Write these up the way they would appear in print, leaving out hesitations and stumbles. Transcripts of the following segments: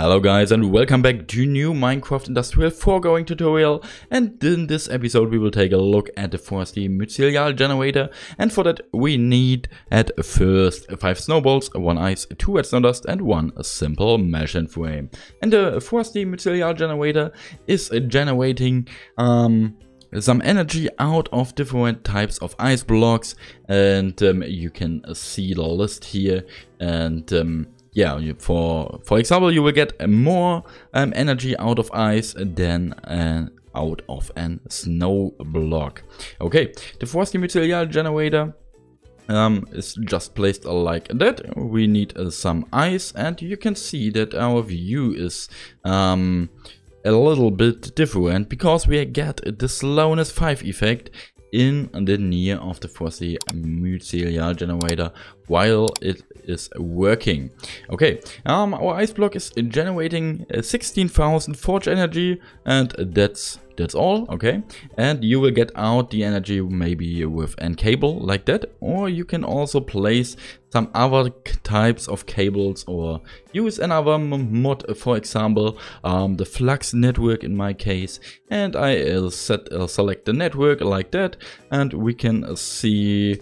Hello guys and welcome back to new Minecraft Industrial Foregoing tutorial, and in this episode we will take a look at the Frosty Mycelial Generator, and for that we need at first 5 snowballs, 1 ice, 2 redstone dust and 1 simple mesh frame. And the Frosty Mycelial Generator is generating some energy out of different types of ice blocks, and you can see the list here. And yeah, for example, you will get more energy out of ice than out of a snow block. Okay, the Frosty Mycelial Generator is just placed like that. We need some ice, and you can see that our view is a little bit different because we get the slowness 5 effect in the near of the Frosty Mycelial Generator while it is working. Okay, our ice block is generating 16,000 forge energy, and that's all. Okay, and you will get out the energy maybe with a cable like that, or you can also place some other types of cables or use another mod, for example the flux network in my case. And I select the network like that, and we can see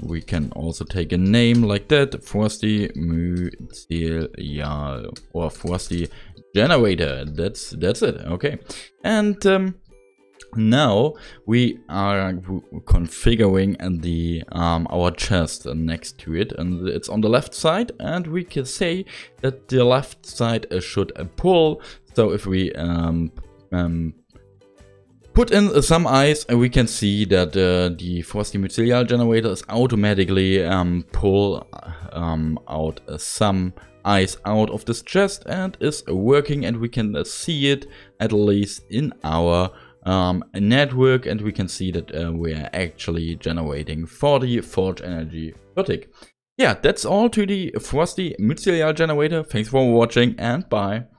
we can also take a name like that, Frosty Mycelial or Frosty Generator. That's it. Okay, and now we are configuring the our chest next to it, and it's on the left side, and we can say that the left side should pull. So if we put in some ice, and we can see that the Frosty Mycelial Generator is automatically pull out some ice out of this chest and is working, and we can see it at least in our network, and we can see that we are actually generating 40 forge energy per tick. Yeah, that's all to the Frosty Mycelial Generator. Thanks for watching and bye.